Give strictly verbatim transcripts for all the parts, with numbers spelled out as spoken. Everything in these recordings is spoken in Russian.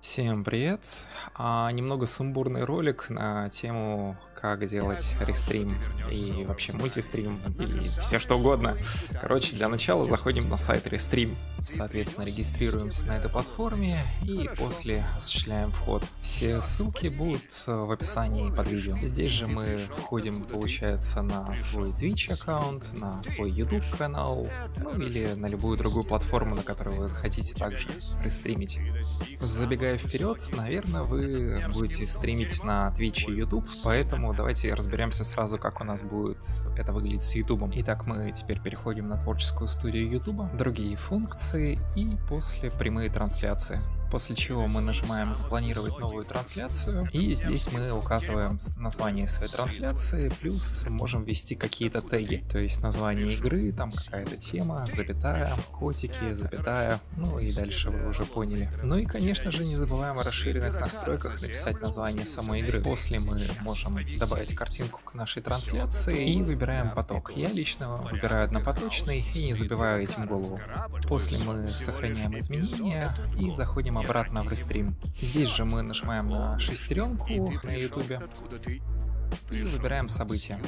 Всем привет! А, немного сумбурный ролик на тему, как делать рестрим и вообще мультистрим и все что угодно. Короче, для начала заходим на сайт Restream, соответственно регистрируемся на этой платформе и после осуществляем вход. Все ссылки будут в описании под видео. Здесь же мы входим, получается, на свой Twitch аккаунт, на свой YouTube канал, ну или на любую другую платформу, на которую вы захотите также рестримить. Забегая вперед, наверное, вы будете стримить на Twitch и YouTube, поэтому давайте разберемся сразу, как у нас будет это выглядеть с YouTube. Итак, мы теперь переходим на творческую студию YouTube, другие функции и после прямые трансляции. После чего мы нажимаем «Запланировать новую трансляцию», и здесь мы указываем название своей трансляции, плюс можем ввести какие-то теги, то есть название игры, там какая-то тема, запятая, котики, запятая, ну и дальше вы уже поняли. Ну и, конечно же, не забываем о расширенных настройках написать название самой игры. После мы можем добавить картинку к нашей трансляции и выбираем поток. Я лично выбираю однопоточный и не забиваю этим голову. После мы сохраняем изменения и заходим обратно в Restream. Здесь же мы нажимаем на шестеренку на YouTube и выбираем события.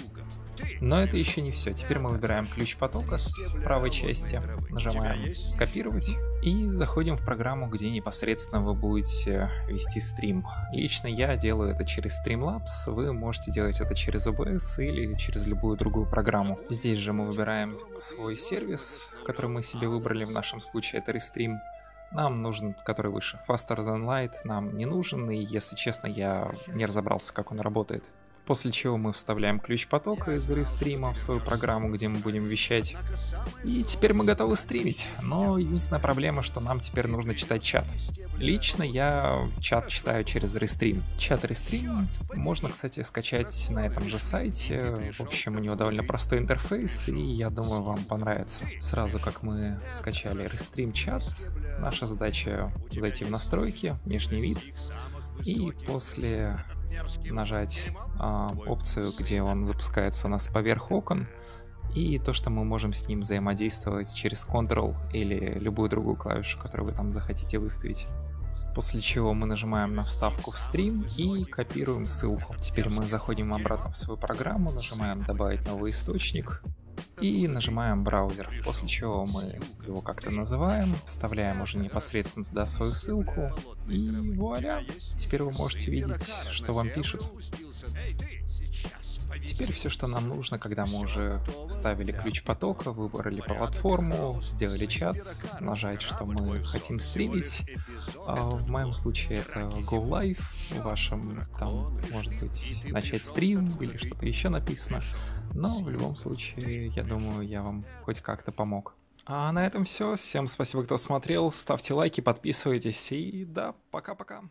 Но это еще не все. Теперь мы выбираем ключ потока с правой части, нажимаем «Скопировать» и заходим в программу, где непосредственно вы будете вести стрим. Лично я делаю это через Streamlabs, вы можете делать это через о би эс или через любую другую программу. Здесь же мы выбираем свой сервис, который мы себе выбрали, в нашем случае это Restream. Нам нужен, который выше. Faster than Light нам не нужен, и, если честно, я не разобрался, как он работает. После чего мы вставляем ключ потока из рестрима в свою программу, где мы будем вещать. И теперь мы готовы стримить, но единственная проблема, что нам теперь нужно читать чат. Лично я чат читаю через Restream. Чат Restream можно, кстати, скачать на этом же сайте. В общем, у него довольно простой интерфейс, и я думаю, вам понравится. Сразу как мы скачали Restream чат, наша задача зайти в настройки, внешний вид, и после нажать э, опцию, где он запускается у нас поверх окон, и то, что мы можем с ним взаимодействовать через Ctrl или любую другую клавишу, которую вы там захотите выставить. После чего мы нажимаем на вставку в стрим и копируем ссылку. Теперь мы заходим обратно в свою программу, нажимаем «Добавить новый источник» и нажимаем «Браузер», после чего мы его как-то называем, вставляем уже непосредственно туда свою ссылку, и вуаля! Теперь вы можете видеть, что вам пишут. Теперь все, что нам нужно, когда мы уже вставили ключ потока, выбрали платформу, сделали чат, нажать, что мы хотим стримить. В моем случае это Go Live, в вашем там может быть начать стрим или что-то еще написано. Но в любом случае, я думаю, я вам хоть как-то помог. А на этом все. Всем спасибо, кто смотрел. Ставьте лайки, подписывайтесь и да, пока-пока.